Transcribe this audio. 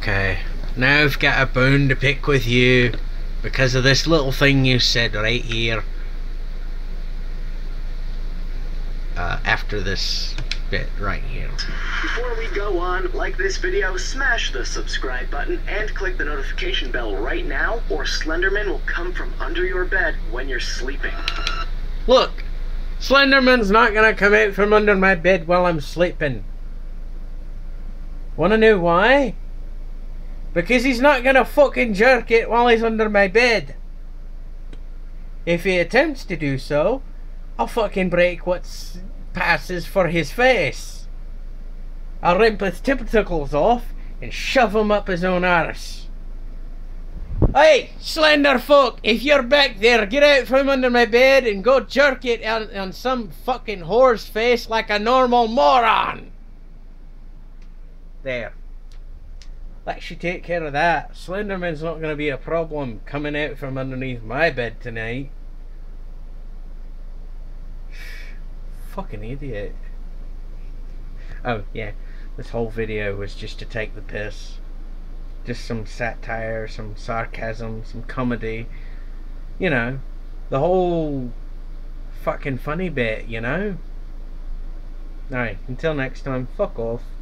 Okay, now I've got a bone to pick with you because of this little thing you said right here after this bit right here. Before we go on, like this video, smash the subscribe button and click the notification bell right now, or Slenderman will come from under your bed when you're sleeping. Look, Slenderman's not gonna come out from under my bed while I'm sleeping. Wanna know why? Because he's not gonna fucking jerk it while he's under my bed. If he attempts to do so, I'll fucking break what's passes for his face. I'll rip his tentacles off and shove him up his own arse. Hey, slender folk, if you're back there, get out from under my bed and go jerk it on some fucking whore's face like a normal moron. There. Let you take care of that. Slenderman's not going to be a problem coming out from underneath my bed tonight. Fucking idiot. Oh yeah, this whole video was just to take the piss. Just some satire, some sarcasm, some comedy. You know, the whole fucking funny bit, you know? Alright, until next time, fuck off.